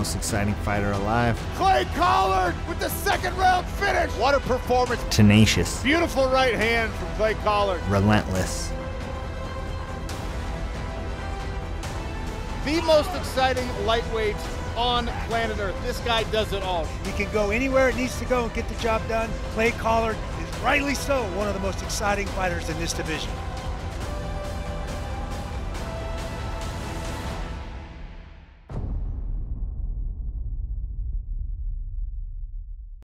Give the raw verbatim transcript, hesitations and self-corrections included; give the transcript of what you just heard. most exciting fighter alive. Clay Collard with the second round finish. What a performance. Tenacious. Beautiful right hand from Clay Collard. Relentless. The most exciting lightweight on planet Earth. This guy does it all. He can go anywhere it needs to go and get the job done. Clay Collard is rightly so one of the most exciting fighters in this division.